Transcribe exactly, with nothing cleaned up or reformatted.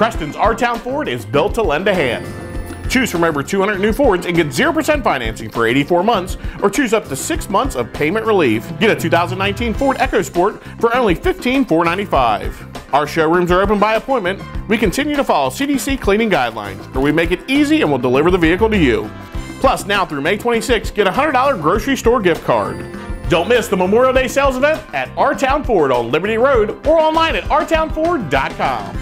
Preston's R-Town Ford is built to lend a hand. Choose from over two hundred new Fords and get zero percent financing for eighty-four months, or choose up to six months of payment relief. Get a two thousand nineteen Ford EcoSport for only fifteen thousand four hundred ninety-five dollars. Our showrooms are open by appointment. We continue to follow C D C cleaning guidelines, where we make it easy and will deliver the vehicle to you. Plus, now through May twenty-sixth, get a one hundred dollar grocery store gift card. Don't miss the Memorial Day sales event at RTown Ford on Liberty Road or online at R Town Ford dot com.